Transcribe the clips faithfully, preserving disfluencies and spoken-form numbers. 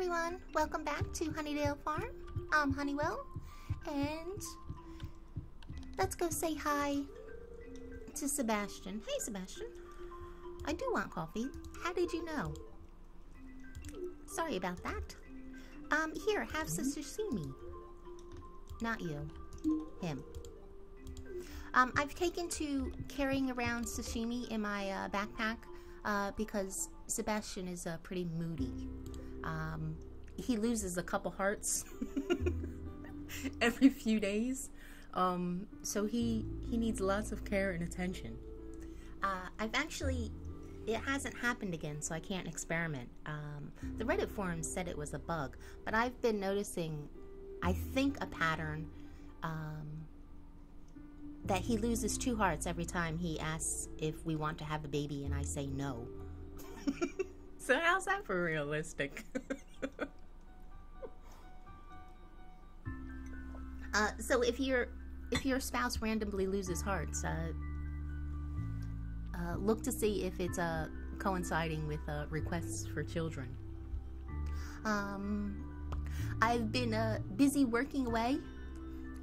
everyone, welcome back to Honeydale Farm. I'm Honeywell, and let's go say hi to Sebastian. Hey Sebastian, I do want coffee. How did you know? Sorry about that. Um, here, have sister see me. Not you, him. Um, I've taken to carrying around sashimi in my uh, backpack uh, because Sebastian is uh, pretty moody. Um, he loses a couple hearts every few days, um, so he he needs lots of care and attention. Uh, I've actually, it hasn't happened again, so I can't experiment. Um, the Reddit forum said it was a bug, but I've been noticing, I think, a pattern. Um, that he loses two hearts every time he asks if we want to have a baby and I say no. So how's that for realistic? uh, so if your if your spouse randomly loses hearts, uh, uh, look to see if it's uh, coinciding with uh, requests for children. Um, I've been uh, busy working away.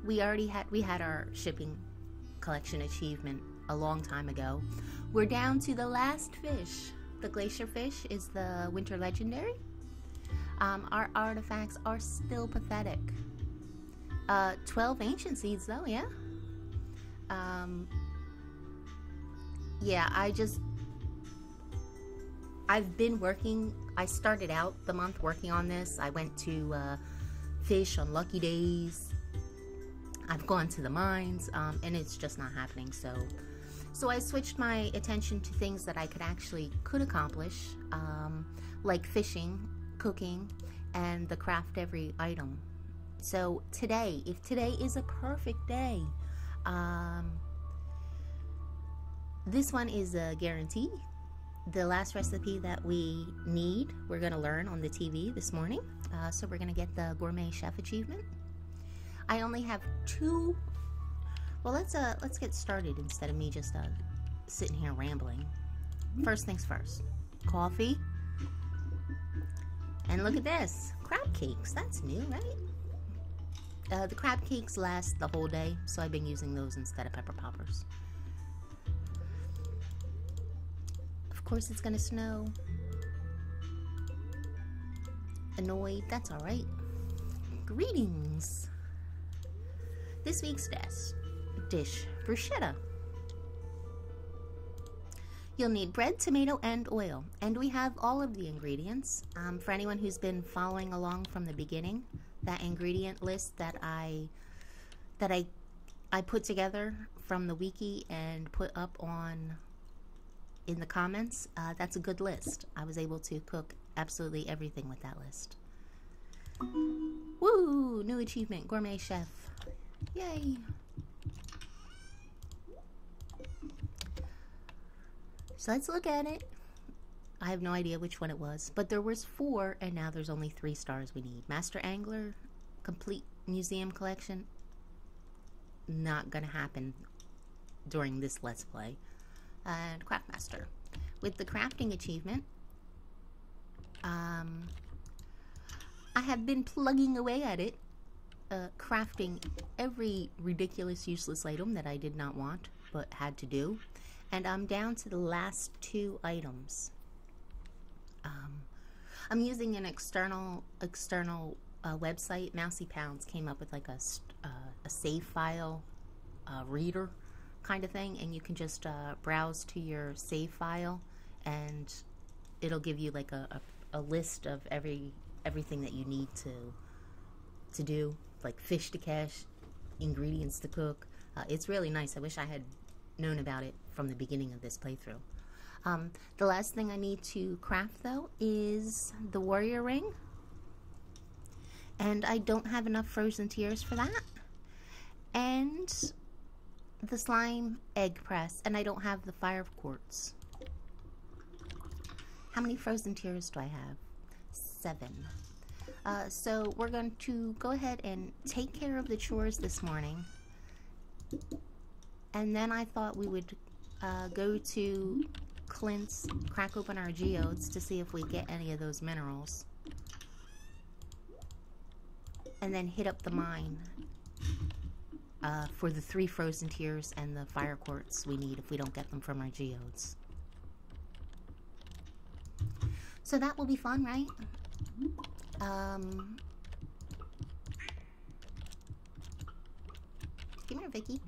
We already had we had our shipping collection achievement a long time ago. We're down to the last fish. The Glacierfish is the winter legendary. Um, our artifacts are still pathetic. Uh, twelve ancient seeds though, yeah. Um, yeah, I just, I've been working, I started out the month working on this. I went to uh, fish on lucky days. I've gone to the mines, um, and it's just not happening. So, so I switched my attention to things that I could actually could accomplish, um, like fishing, cooking, and the craft every item. So today, if today is a perfect day, um, this one is a guarantee. The last recipe that we need, we're gonna learn on the T V this morning. Uh, so we're gonna get the Gourmet Chef achievement. I only have two. Well, let's uh let's get started instead of me just uh sitting here rambling. First things first, coffee. And look at this, crab cakes. That's new, right? Uh, the crab cakes last the whole day, so I've been using those instead of pepper poppers. Of course, it's gonna snow. Annoyed. That's all right. Greetings. This week's dish, bruschetta. You'll need bread, tomato, and oil. And we have all of the ingredients. Um, for anyone who's been following along from the beginning, that ingredient list that I that I I put together from the wiki and put up on in the comments, uh, that's a good list. I was able to cook absolutely everything with that list. Woo! New achievement, Gourmet Chef. Yay! So let's look at it. I have no idea which one it was, but there was four, and now there's only three stars we need. Master Angler, complete museum collection. Not gonna happen during this Let's Play. And Craft Master. With the crafting achievement, um, I have been plugging away at it. Uh, crafting every ridiculous useless item that I did not want but had to do, and I'm down to the last two items. um, I'm using an external external uh, website. Mouseypounds came up with like a, uh, a save file uh, reader kind of thing, and you can just uh, browse to your save file and it'll give you like a, a, a list of every everything that you need to to do, like fish to catch, ingredients to cook. Uh, it's really nice. I wish I had known about it from the beginning of this playthrough. Um, the last thing I need to craft though is the warrior ring, and I don't have enough frozen tears for that, and the slime egg press, and I don't have the fire quartz. How many frozen tears do I have? Seven. Uh, so we're going to go ahead and take care of the chores this morning, and then I thought we would uh, go to Clint's, crack open our geodes to see if we get any of those minerals. and then hit up the mine uh, for the three frozen tears and the fire quartz we need if we don't get them from our geodes. So that will be fun, right? Um, come here, Vicky.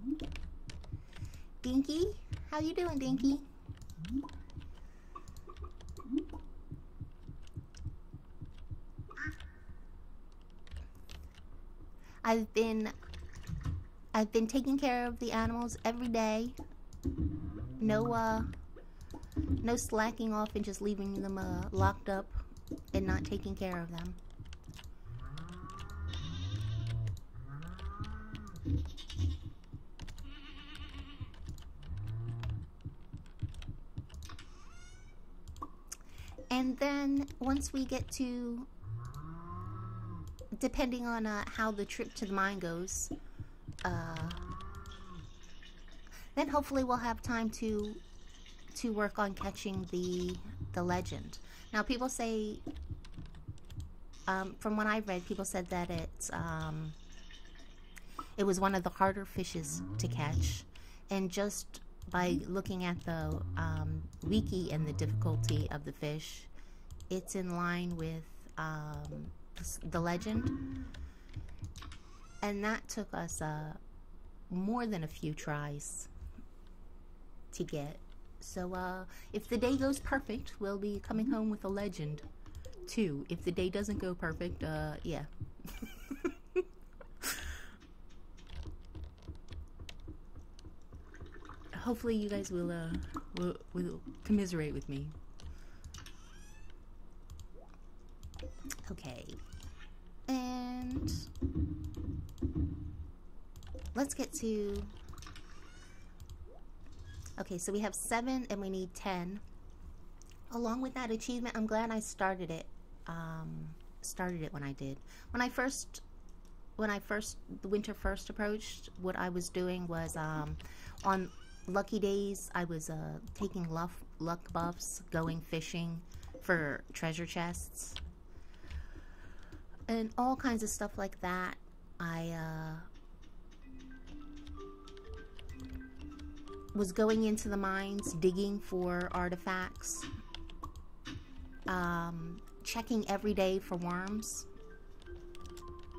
Dinky, how you doing, Dinky? I've been, I've been taking care of the animals every day. No, uh, no slacking off and just leaving them uh, locked up and not taking care of them. And then once we get to, depending on uh, how the trip to the mine goes, uh, then hopefully we'll have time to to work on catching the the legend. Now people say, um, from what I've read, people said that it's um, it was one of the harder fishes to catch, and just by looking at the um, wiki and the difficulty of the fish, it's in line with um, the legend, and that took us uh, more than a few tries to get. So uh, if the day goes perfect, we'll be coming home with a legend too. If the day doesn't go perfect, uh, yeah. Hopefully you guys will, uh, will, will commiserate with me. Okay, and let's get to, okay, so we have seven and we need ten. Along with that achievement, I'm glad I started it, um, started it when I did. When I first, when I first, the winter first approached, what I was doing was, um, on lucky days, I was, uh, taking luck, luck buffs, going fishing for treasure chests, and all kinds of stuff like that. I uh, was going into the mines, digging for artifacts, um, checking every day for worms,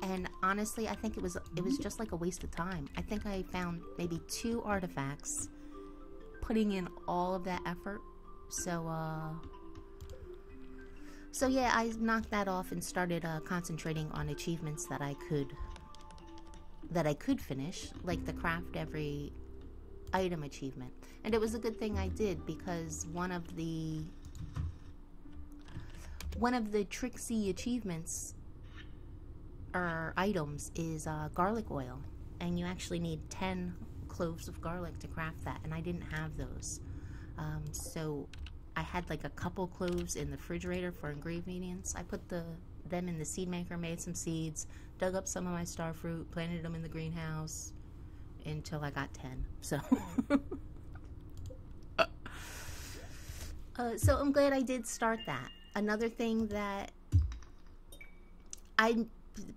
and honestly, I think it was it was just like a waste of time. I think I found maybe two artifacts, putting in all of that effort. So. Uh, So yeah, I knocked that off and started uh, concentrating on achievements that I could that I could finish, like the craft every item achievement. And it was a good thing I did, because one of the one of the tricksy achievements or items is uh, garlic oil, and you actually need ten cloves of garlic to craft that, and I didn't have those, um, so. I had like a couple cloves in the refrigerator for ingredients. I put the them in the seed maker, made some seeds, dug up some of my star fruit, planted them in the greenhouse until I got ten. So, uh, so I'm glad I did start that. Another thing that I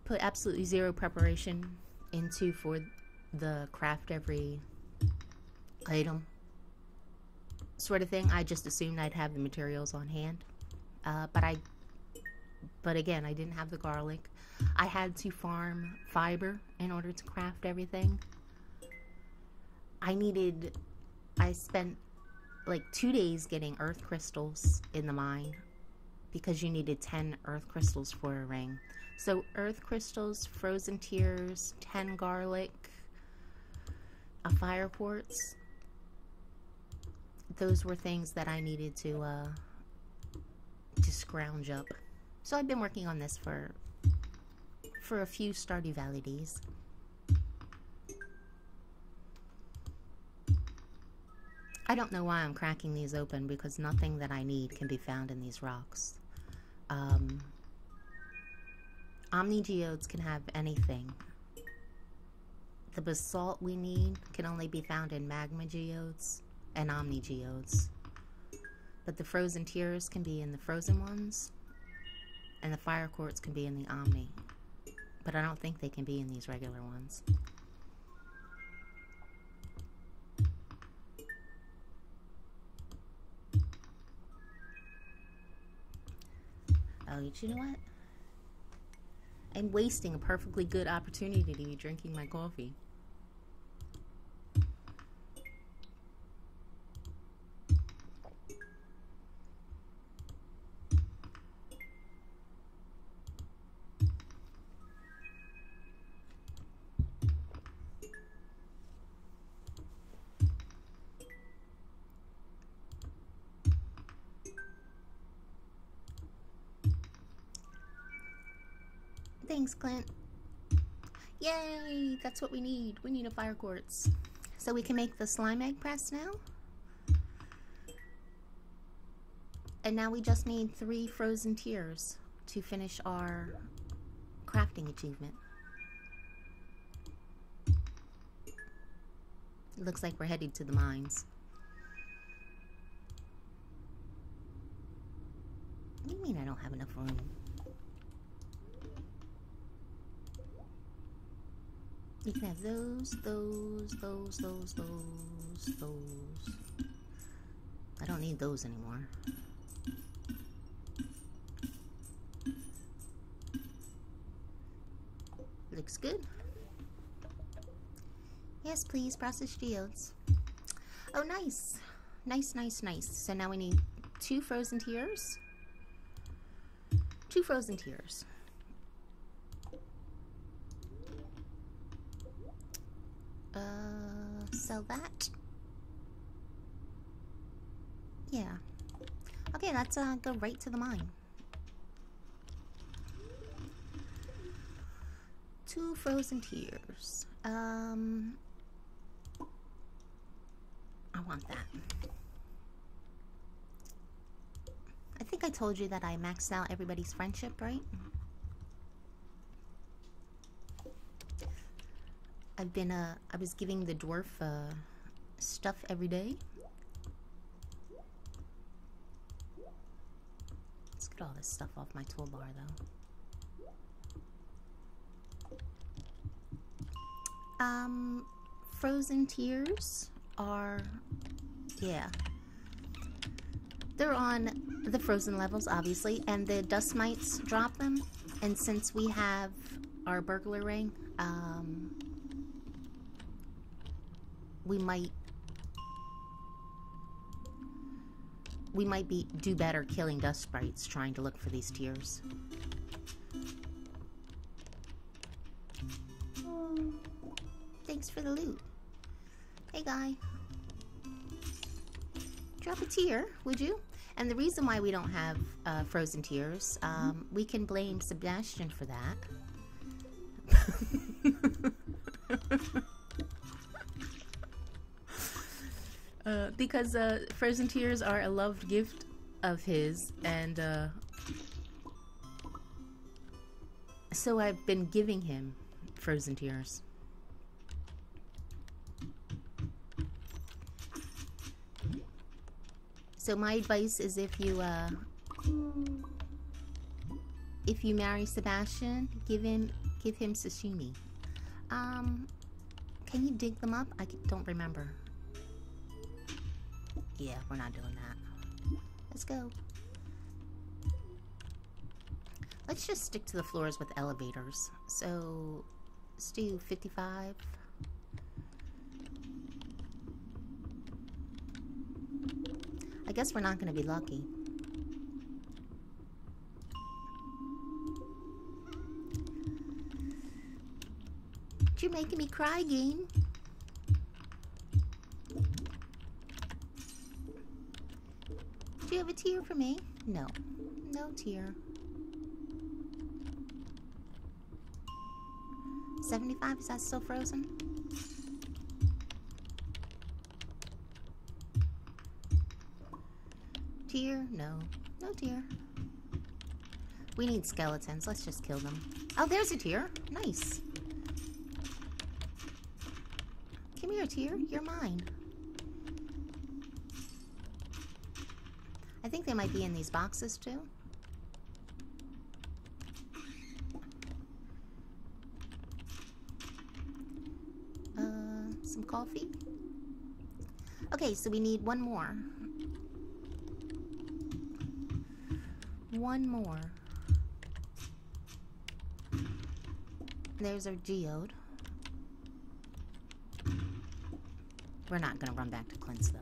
put absolutely zero preparation into for the craft every item sort of thing, I just assumed I'd have the materials on hand, uh, but I but again I didn't have the garlic. I had to farm fiber in order to craft everything. I needed I spent like two days getting earth crystals in the mine, because you needed ten earth crystals for a ring. So earth crystals, frozen tears, ten garlic, a fire quartz. Those were things that I needed to uh, to scrounge up. So I've been working on this for for a few Stardew Valley days. I don't know why I'm cracking these open, because nothing that I need can be found in these rocks. Um, Omni geodes can have anything. The basalt we need can only be found in magma geodes and Omni geodes, but the frozen tears can be in the frozen ones, and the fire quartz can be in the Omni but I don't think they can be in these regular ones. Oh, you know what? I'm wasting a perfectly good opportunity to be drinking my coffee. Thanks, Clint. Yay! That's what we need. We need a fire quartz. So we can make the slime egg press now. And now we just need three frozen tears to finish our crafting achievement. It looks like we're headed to the mines. What do you mean I don't have enough room? You can have those, those, those, those, those, those. I don't need those anymore. Looks good. Yes, please, processed yields. Oh, nice. Nice, nice, nice. So now we need two frozen tiers. Two frozen tiers. Uh, sell that. Yeah. Okay, let's uh, go right to the mine. Two frozen tears. Um, I want that. I think I told you that I maxed out everybody's friendship, right? I've been, uh, I was giving the dwarf, uh, stuff every day. Let's get all this stuff off my toolbar, though. Um, frozen tears are, yeah. They're on the frozen levels, obviously, and the dust mites drop them. And since we have our burglar ring, um... we might we might be do better killing dust sprites trying to look for these tears. Thanks for the loot. Hey guy, drop a tear, would you? And the reason why we don't have uh, frozen tears, um, we can blame Sebastian for that. Uh, because uh, frozen tears are a loved gift of his, and uh, so I've been giving him frozen tears. So my advice is, if you uh, if you marry Sebastian, give him give him sashimi. Um, can you dig them up? I don't remember. Yeah, we're not doing that. Let's go. Let's just stick to the floors with elevators. So, let's do fifty-five. I guess we're not going to be lucky. You're making me cry, game. Do you have a tear for me? No. No tear. seventy-five, is that still frozen? Tear? No. No tear. We need skeletons. Let's just kill them. Oh, there's a tear. Nice. Give me your tear. You're mine. I think they might be in these boxes too. some coffee. Okay, so we need one more. One more. There's our geode. We're not gonna run back to Clint's though.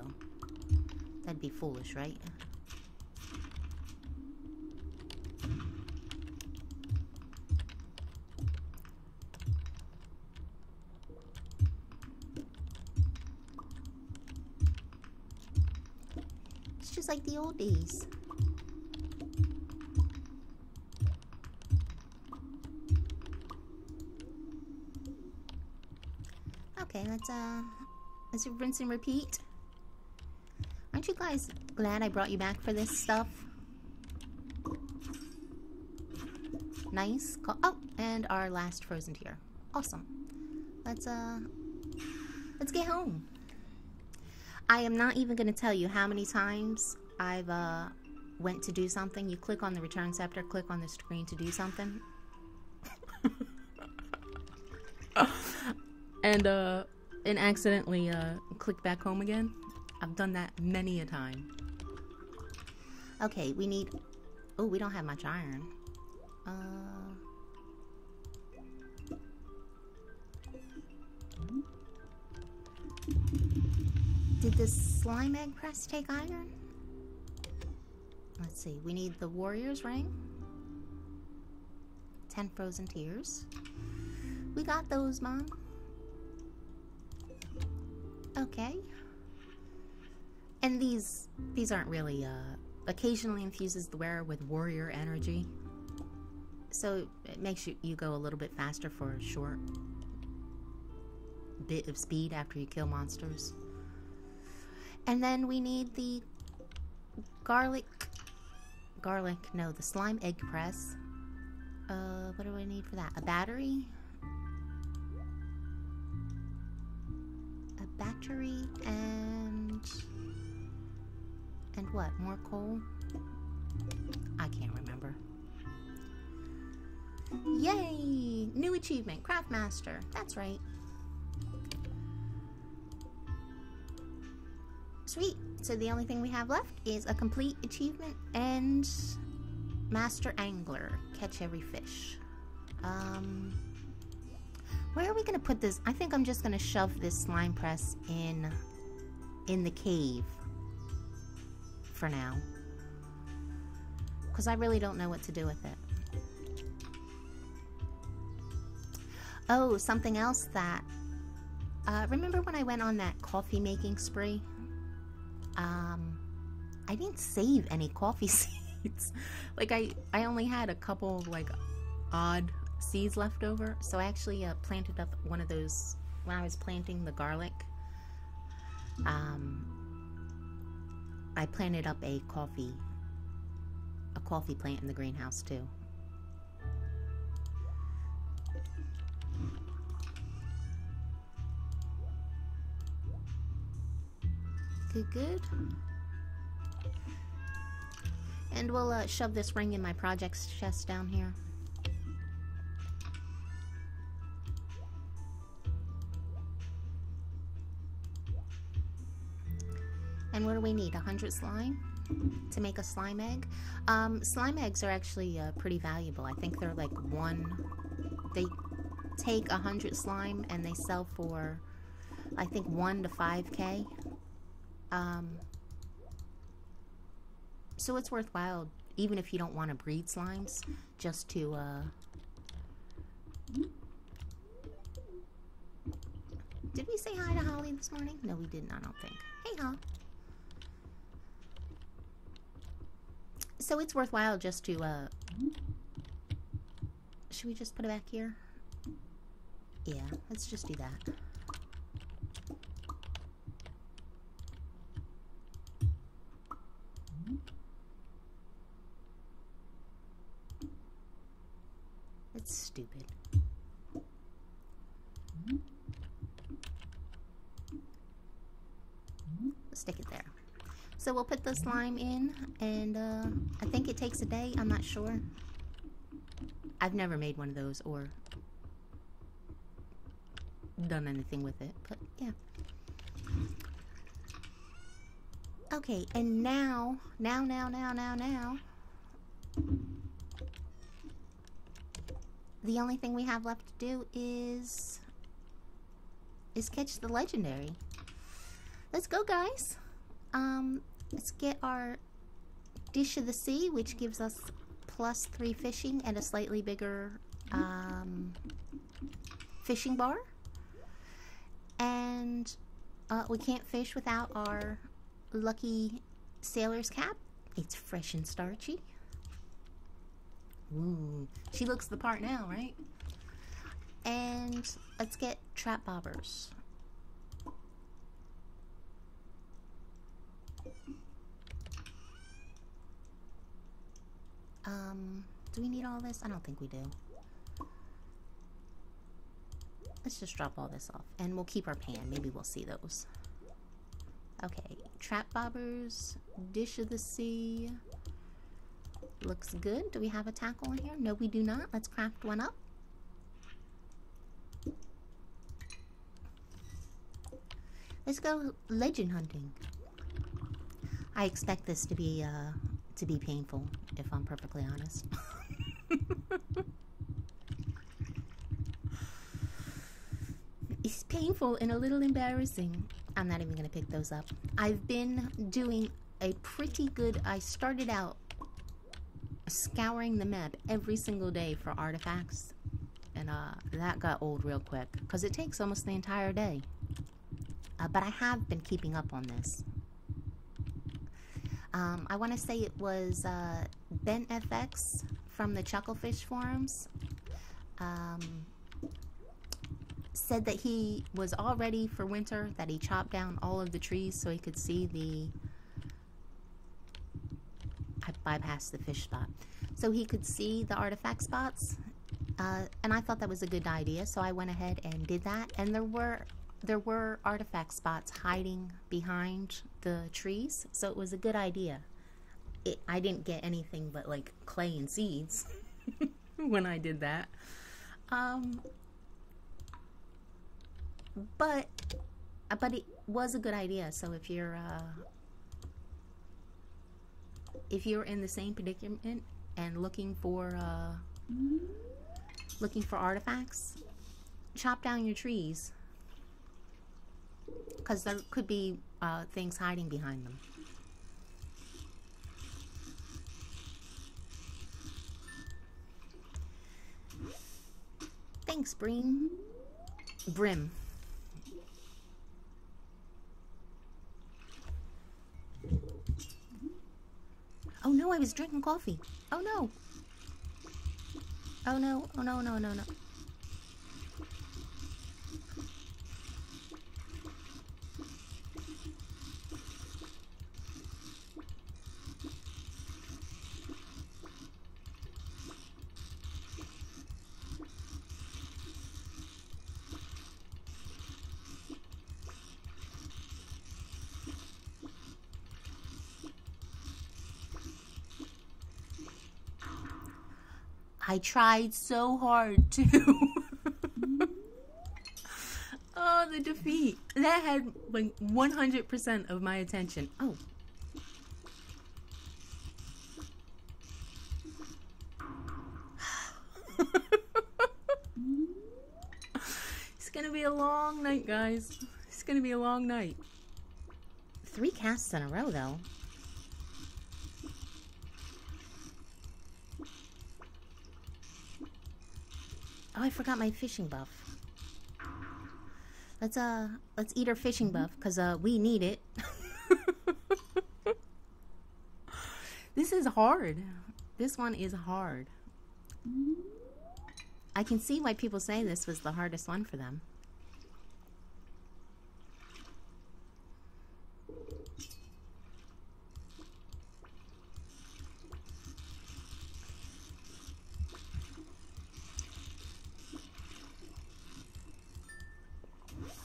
That'd be foolish, right? It's just like the old days. Okay, let's uh let's rinse and repeat. Aren't you guys glad I brought you back for this stuff? Nice. Oh, and our last frozen tier. Awesome. Let's uh let's get home. I am not even gonna tell you how many times I've uh went to do something. You click on the return scepter, click on the screen to do something. And, uh, and accidentally, uh, click back home again. I've done that many a time. Okay, we need... Oh, we don't have much iron. Uh... Did the slime egg press take iron? Let's see, we need the warrior's ring. Ten frozen tears. We got those, Mom. Okay. And these these aren't really uh occasionally infuses the wearer with warrior energy. So it makes you, you go a little bit faster for a short bit of speed after you kill monsters. And then we need the garlic garlic, no, the slime egg press. Uh what do I need for that? A battery? Battery and and what? More coal? I can't remember. Yay! New achievement, Craft Master. That's right. Sweet. So the only thing we have left is a complete achievement and Master Angler. Catch every fish. Um. Where are we gonna put this? I think I'm just gonna shove this slime press in in the cave for now, because I really don't know what to do with it. Oh, something else that uh, remember when I went on that coffee making spree? Um, I didn't save any coffee seeds. Like I, I only had a couple of like odd seeds left over, so I actually uh, planted up one of those when I was planting the garlic. Um, I planted up a coffee, a coffee plant in the greenhouse too. Good, good. And we'll uh, shove this ring in my projects chest down here. And what do we need? one hundred slime to make a slime egg? Um, slime eggs are actually uh, pretty valuable. I think they're like one... They take one hundred slime and they sell for, I think, one to five K. Um, so it's worthwhile, even if you don't want to breed slimes, just to... Uh... Did we say hi to Holly this morning? No, we did not, I don't think. Hey, Holly. So it's worthwhile just to, uh, should we just put it back here? Yeah, let's just do that. It's stupid. Stick it there. So we'll put the slime in, and uh, I think it takes a day, I'm not sure. I've never made one of those, or done anything with it, but yeah. Okay, and now, now, now, now, now, now. The only thing we have left to do is is catch the legendary. Let's go, guys. Um, let's get our dish of the sea, which gives us plus three fishing and a slightly bigger um, fishing bar. And uh, we can't fish without our lucky sailor's cap. It's fresh and starchy. Ooh, she looks the part now, right? And let's get trap bobbers. Um, do we need all this? I don't think we do. Let's just drop all this off. And we'll keep our pan. Maybe we'll see those. Okay. Trap bobbers. Dish of the sea. Looks good. Do we have a tackle in here? No, we do not. Let's craft one up. Let's go legend hunting. I expect this to be, uh, to be painful, if I'm perfectly honest. It's painful and a little embarrassing. I'm not even going to pick those up. I've been doing a pretty good... I started out scouring the map every single day for artifacts, and uh, that got old real quick, because it takes almost the entire day. Uh, but I have been keeping up on this. Um, I want to say it was uh, Ben F X from the Chucklefish forums um, said that he was all ready for winter, that he chopped down all of the trees so he could see the... I bypassed the fish spot. So he could see the artifact spots, uh, and I thought that was a good idea, so I went ahead and did that, and there were... There were artifact spots hiding behind the trees, so it was a good idea. It, I didn't get anything but like clay and seeds when I did that. Um, but but it was a good idea. So if you're uh, if you're in the same predicament and looking for uh, looking for artifacts, chop down your trees. Because there could be uh, things hiding behind them. Thanks, Bream. Brim. Oh no, I was drinking coffee. Oh no. Oh no, oh no, no, no, no. I tried so hard to. Oh, the defeat. That had like one hundred percent of my attention. Oh. It's going to be a long night, guys. It's going to be a long night. Three casts in a row, though. Oh, I forgot my fishing buff. Let's uh, let's eat our fishing buff, cause uh, we need it. This is hard. This one is hard. I can see why people say this was the hardest one for them.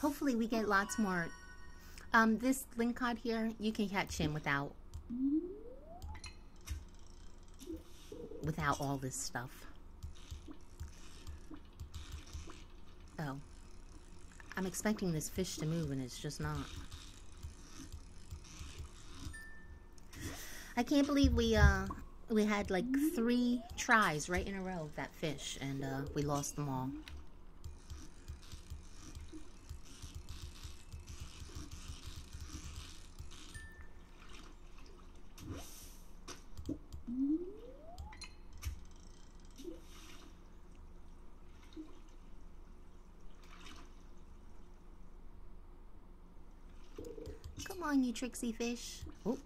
Hopefully we get lots more. Um, this lingcod here, you can catch him without without all this stuff. Oh, I'm expecting this fish to move and it's just not. I can't believe we uh we had like three tries right in a row of that fish and uh, we lost them all. Come on, you tricksy fish. Oh.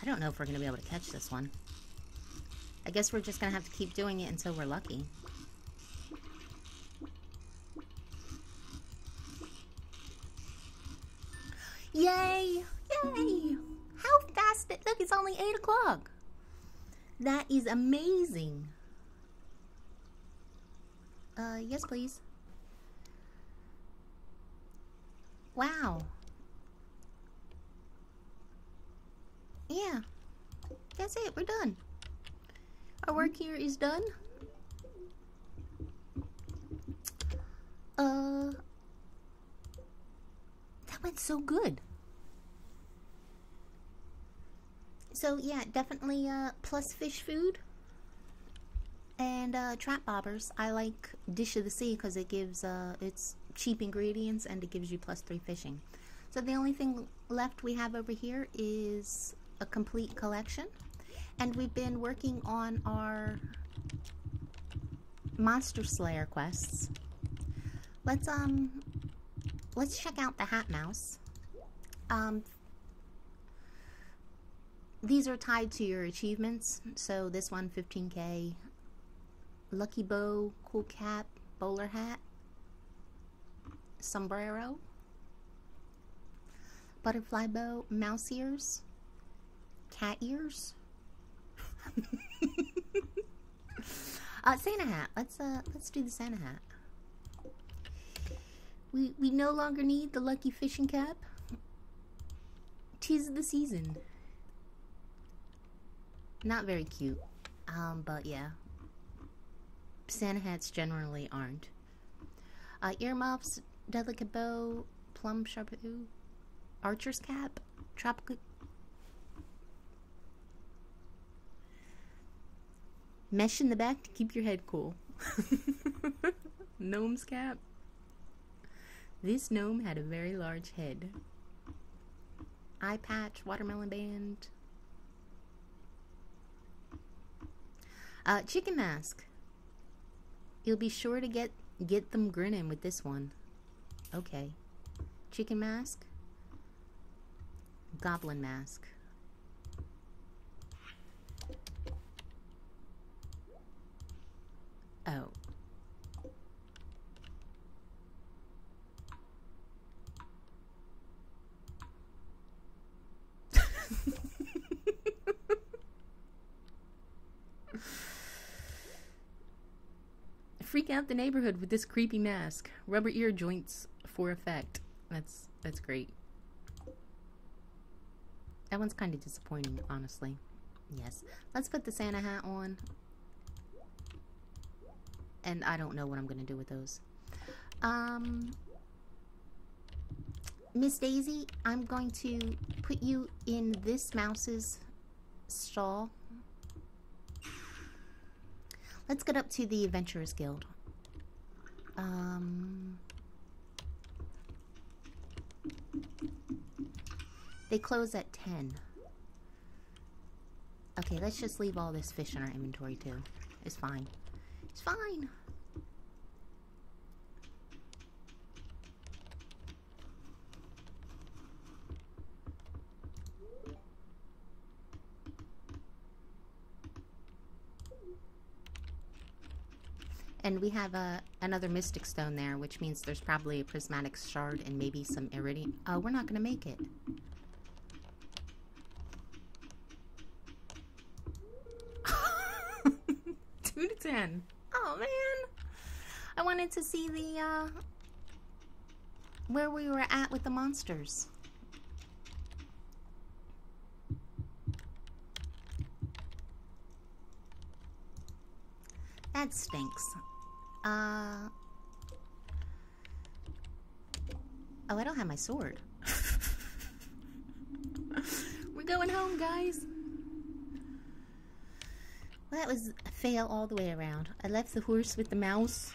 I don't know if we're going to be able to catch this one. I guess we're just going to have to keep doing it until we're lucky. Yay! Yay! How fast it... Look, it's only eight o'clock. That is amazing. Uh, yes, please. Wow. Yeah. That's it. We're done. Our work here is done. Uh, that went so good. So yeah, definitely uh, plus fish food and uh, trap bobbers. I like Dish of the Sea because it gives, uh, it's cheap ingredients and it gives you plus three fishing. So the only thing left we have over here is a complete collection. And we've been working on our monster slayer quests. Let's, um, let's check out the hat mouse. Um, These are tied to your achievements, so this one, fifteen K, lucky bow, cool cap, bowler hat, sombrero, butterfly bow, mouse ears, cat ears, uh, Santa hat. Let's uh, let's do the Santa hat. We we no longer need the lucky fishing cap. 'Tis the season. Not very cute, um, but yeah. Santa hats generally aren't. Uh, earmuffs, delicate bow, plum sharpie, archer's cap, tropical... mesh in the back to keep your head cool. Gnome's cap. This gnome had a very large head. Eye patch, watermelon band... Uh, chicken mask. You'll be sure to get get them grinning with this one. Okay. Chicken mask. Goblin mask. Oh. Freak out the neighborhood with this creepy mask. Rubber ear joints for effect. That's that's great. That one's kind of disappointing, honestly. Yes. Let's put the Santa hat on. And I don't know what I'm going to do with those. Um, Miss Daisy, I'm going to put you in this mouse's stall. Let's get up to the Adventurers Guild. Um, they close at ten. Okay, let's just leave all this fish in our inventory too. It's fine. It's fine. And we have a, another mystic stone there, which means there's probably a prismatic shard and maybe some iridium. Oh, we're not going to make it. two to ten. Oh, man. I wanted to see the, uh, where we were at with the monsters. That stinks. Uh... Oh, I don't have my sword. We're going home, guys. Well, that was a fail all the way around. I left the horse with the mouse.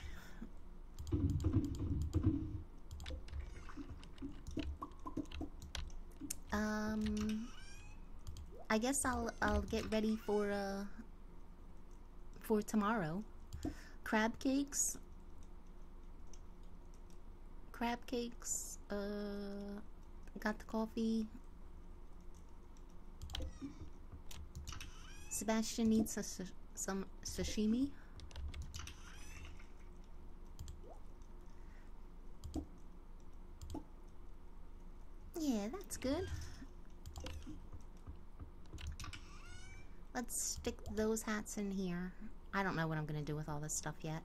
Um... I guess I'll, I'll get ready for, uh... for tomorrow. Crab cakes. Crab cakes. Uh... Got the coffee. Sebastian needs a, some sashimi. Yeah, that's good. Let's stick those hats in here. I don't know what I'm gonna do with all this stuff yet.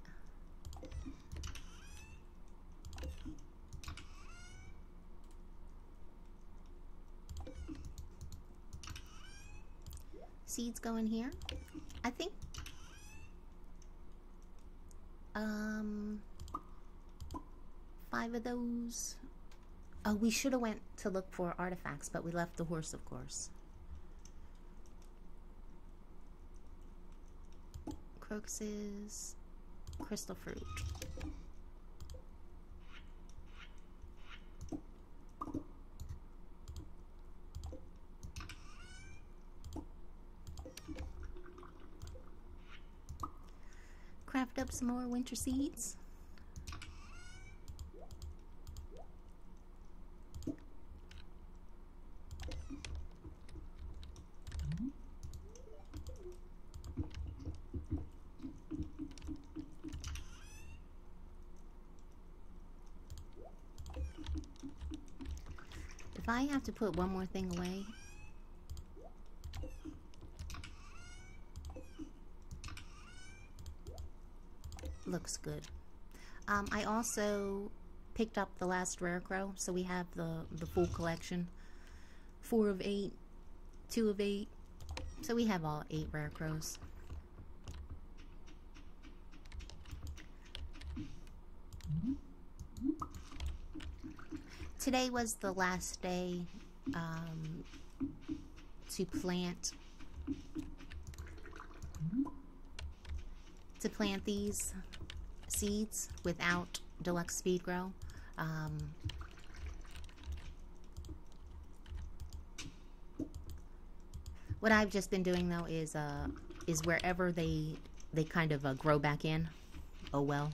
Seeds go in here. I think um five of those. Oh, we should have went to look for artifacts, but we left the horse, of course. Crocuses, crystal fruit. Craft up some more winter seeds. If I have to put one more thing away, looks good. Um, I also picked up the last rare crow, so we have the, the full collection. Four of eight, two of eight, so we have all eight rare crows. Today was the last day um, to plant to plant these seeds without Deluxe Speed Grow. Um, what I've just been doing though is uh, is wherever they they kind of uh, grow back in. Oh well,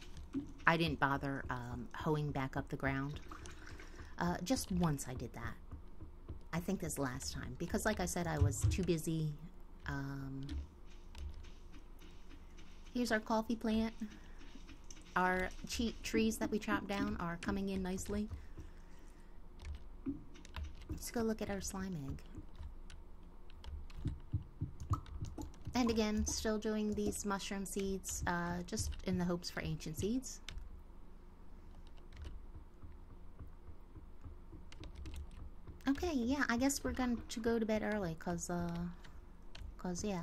I didn't bother um, hoeing back up the ground. Uh, just once I did that. I think this last time, because like I said, I was too busy. Um, here's our coffee plant. Our cheap trees that we chopped down are coming in nicely. Let's go look at our slime egg. And again, still doing these mushroom seeds, uh, just in the hopes for ancient seeds. Okay, yeah, I guess we're going to go to bed early, because, uh, because, yeah.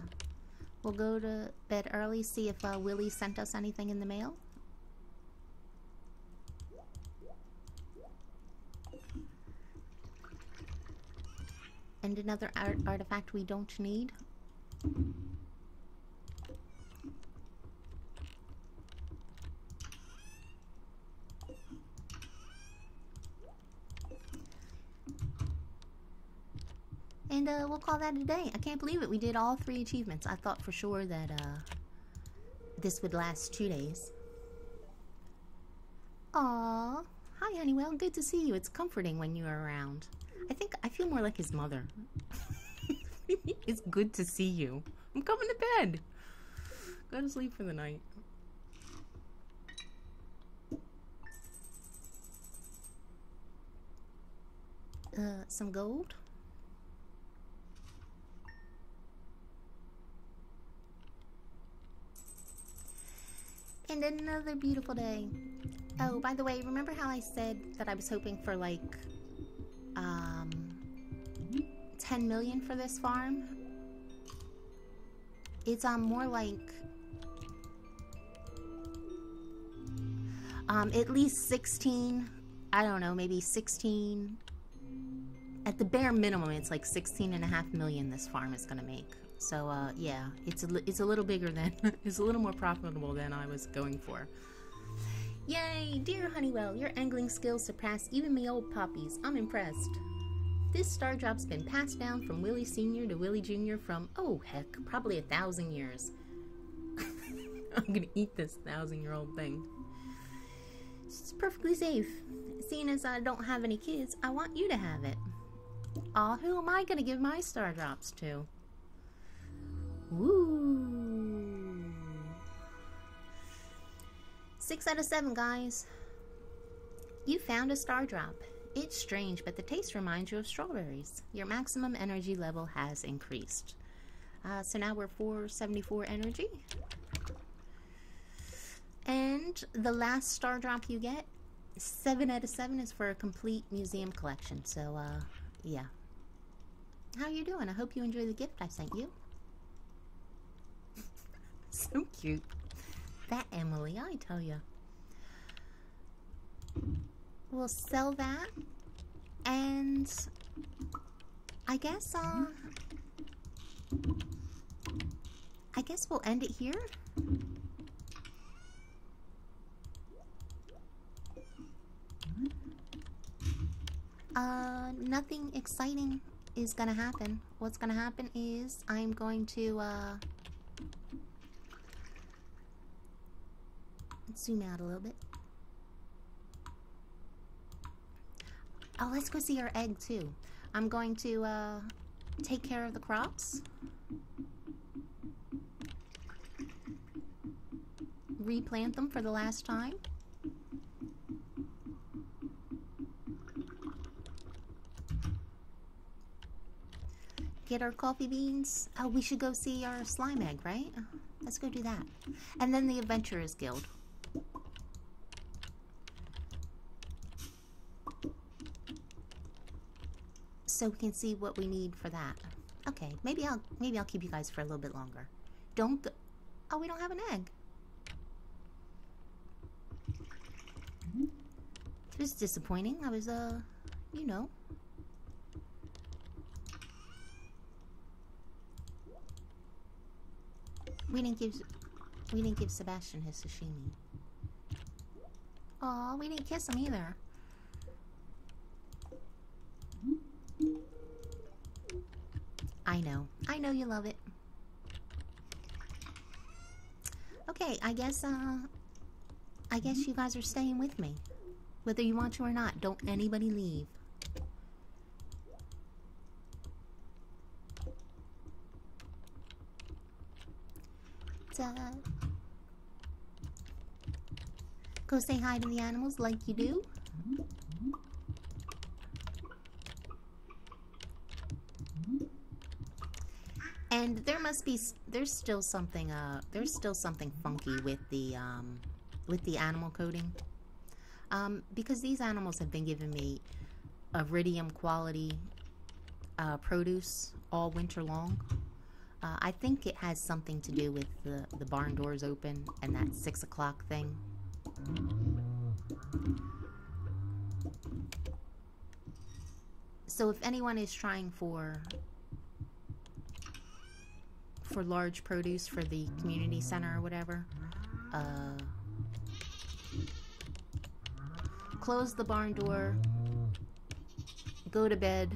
We'll go to bed early, see if uh, Willy sent us anything in the mail. And another art artifact we don't need. And uh, we'll call that a day. I can't believe it. We did all three achievements. I thought for sure that uh, this would last two days. Aww. Hi, Honeywell. Good to see you. It's comforting when you are around. I think I feel more like his mother. It's good to see you. I'm coming to bed. Go to sleep for the night. Uh, some gold. And another beautiful day. Oh, by the way, remember how I said that I was hoping for like um, ten million for this farm? It's um, more like Um, at least sixteen. I don't know, maybe sixteen. At the bare minimum, it's like sixteen and a half million this farm is going to make. So, uh, yeah, it's a, it's a little bigger than, it's a little more profitable than I was going for. Yay! Dear Honeywell, your angling skills surpass even me old poppies. I'm impressed. This star drop's been passed down from Willy Senior to Willy Junior from, oh heck, probably a thousand years. I'm gonna eat this thousand-year-old thing. It's perfectly safe. Seeing as I don't have any kids, I want you to have it. Aw, who am I gonna give my star drops to? Woo! Six out of seven, guys. You found a star drop. It's strange, but the taste reminds you of strawberries. Your maximum energy level has increased. Uh, so now we're four seventy-four energy. And the last star drop you get, seven out of seven, is for a complete museum collection. So, uh, yeah. How are you doing? I hope you enjoy the gift I sent you. So cute. That Emily, I tell ya. We'll sell that. And I guess, uh, I guess we'll end it here. Uh, nothing exciting is gonna happen. What's gonna happen is I'm going to, uh, zoom out a little bit. Oh, let's go see our egg too. I'm going to, uh, take care of the crops. Replant them for the last time. Get our coffee beans. Oh, we should go see our slime egg, right? Let's go do that. And then the Adventurers Guild. So we can see what we need for that. Okay, maybe I'll maybe I'll keep you guys for a little bit longer. Don't go. Oh, we don't have an egg. It was disappointing. I was uh, you know. We didn't give, we didn't give Sebastian his sashimi. Aw, we didn't kiss him either. I know, I know you love it. Okay, I guess, uh, I guess you guys are staying with me, whether you want to or not. Don't anybody leave. Uh, go say hi to the animals like you do. And there must be, there's still something uh there's still something funky with the um with the animal coating, um because these animals have been giving me iridium quality uh produce all winter long. Uh, I think it has something to do with the, the barn doors open and that six o'clock thing. So if anyone is trying for for large produce for the community center or whatever, uh, close the barn door, go to bed,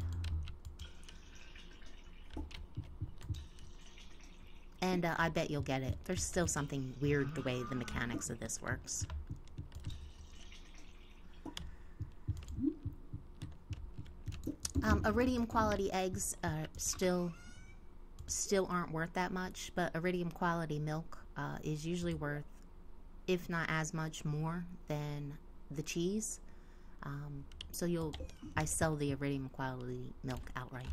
and uh, I bet you'll get it. There's still something weird the way the mechanics of this works. Um, iridium quality eggs uh, still still aren't worth that much, but iridium quality milk uh, is usually worth, if not as much, more than the cheese. Um, so you'll, I sell the iridium quality milk outright.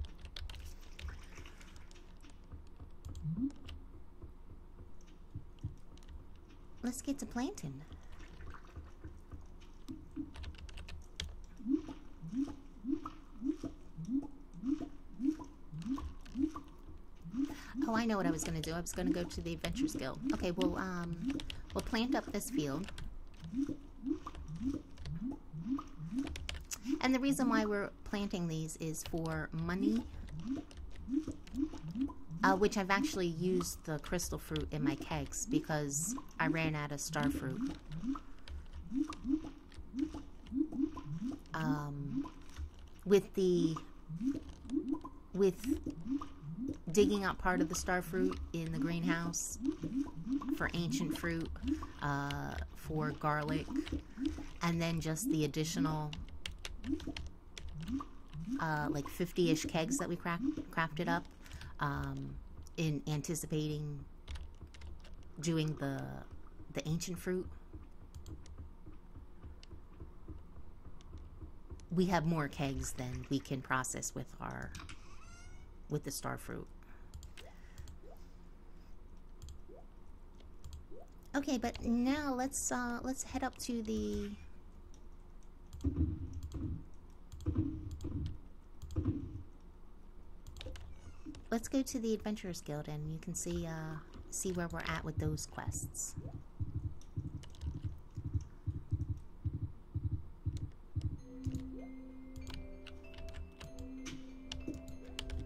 Let's get to planting. Oh, I know what I was going to do. I was going to go to the Adventurers Guild. Okay, well, um, we'll plant up this field. And the reason why we're planting these is for money, uh, which I've actually used the crystal fruit in my kegs because I ran out of star fruit. Um, with the with digging up part of the star fruit in the greenhouse for ancient fruit, uh, for garlic, and then just the additional uh, like fifty-ish kegs that we cra crafted up um, in anticipating doing the the ancient fruit. We have more kegs than we can process with our with the star fruit. Okay, but now let's uh, let's head up to the let's go to the Adventurers Guild, and you can see uh, see where we're at with those quests.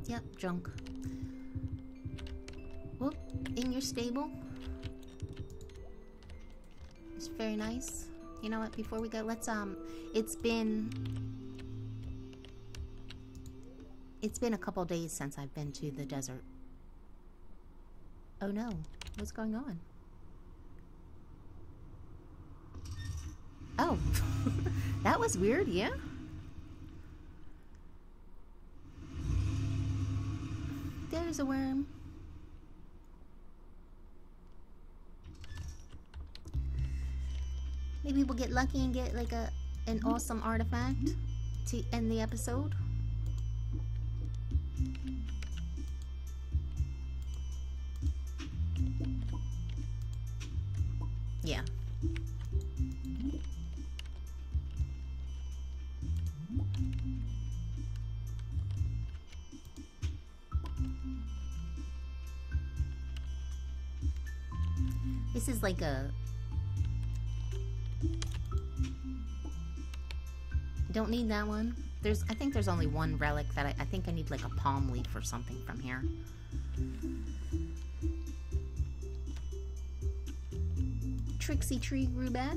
Yep, junk. Whoop, in your stable. It's very nice. You know what, before we go, let's, um, it's been, it's been a couple days since I've been to the desert. Oh no, what's going on? Oh, that was weird, yeah? There's a worm. Maybe we'll get lucky and get like a an awesome artifact to end the episode. Yeah. This is like a... Don't need that one. There's, I think there's only one relic that I, I think I need like a palm leaf or something from here. Trixie tree grew back.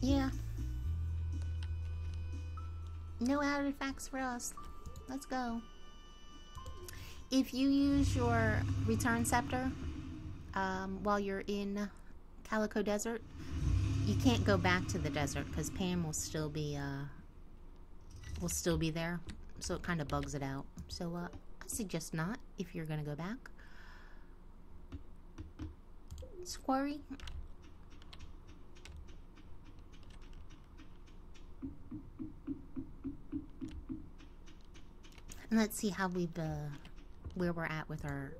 Yeah. No artifacts for us. Let's go. If you use your return scepter um, while you're in Calico Desert, you can't go back to the desert because Pam will still be uh, will still be there, so it kind of bugs it out. So uh, I suggest not if you're gonna go back. Squirry. And let's see how we've. Uh, where we're at with our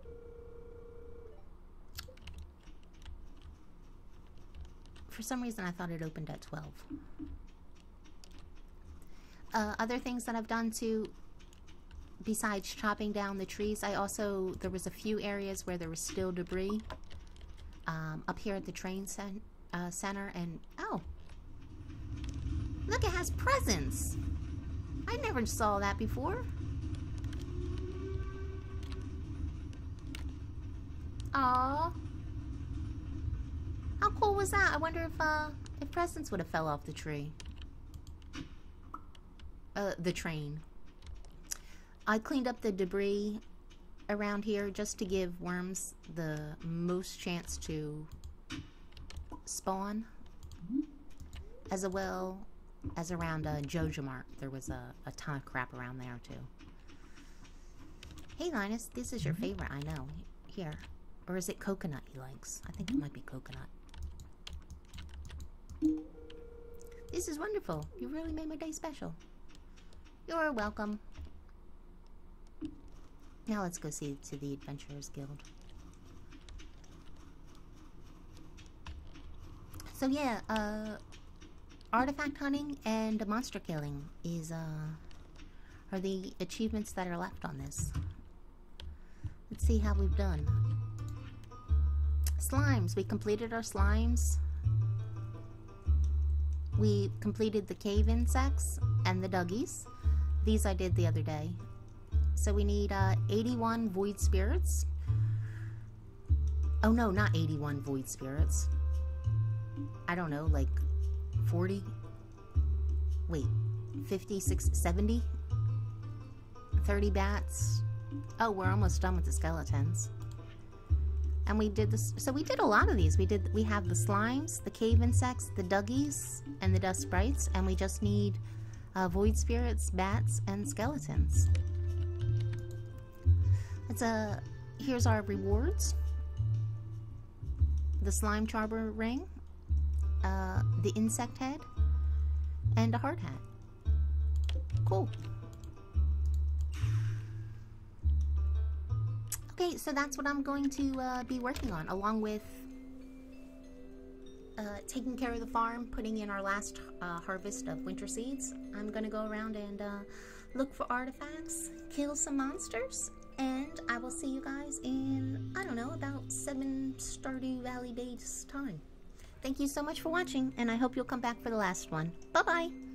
for some reason I thought it opened at twelve. Uh, other things that I've done too, besides chopping down the trees, I also there was a few areas where there was still debris um, up here at the train cen uh, center, and oh look, it has presents. I never saw that before. Aww. How cool was that? I wonder if, uh, if presents would have fell off the tree. Uh, the train. I cleaned up the debris around here just to give worms the most chance to spawn. As well as around, uh, Jojamart. There was a, a ton of crap around there, too. Hey, Linus, this is your favorite, I know. Here. Or is it coconut he likes? I think it might be coconut. This is wonderful. You really made my day special. You're welcome. Now let's go see to the Adventurers Guild. So yeah, uh, artifact hunting and monster killing is uh, are the achievements that are left on this. Let's see how we've done. Slimes. We completed our slimes. We completed the cave insects and the duggies. These I did the other day. So we need uh, eighty-one void spirits. Oh no, not eighty-one void spirits. I don't know, like forty? Wait, fifty, sixty, seventy? thirty bats. Oh, we're almost done with the skeletons. And we did this, so we did a lot of these. We did, we have the slimes, the cave insects, the duggies, and the dust sprites, and we just need uh, void spirits, bats, and skeletons. It's a, here's our rewards. The slime charmer ring, uh, the insect head, and a hard hat. Cool. Okay, so that's what I'm going to uh, be working on, along with uh, taking care of the farm, putting in our last uh, harvest of winter seeds. I'm going to go around and uh, look for artifacts, kill some monsters, and I will see you guys in, I don't know, about seven Stardew Valley days' time. Thank you so much for watching, and I hope you'll come back for the last one. Bye-bye!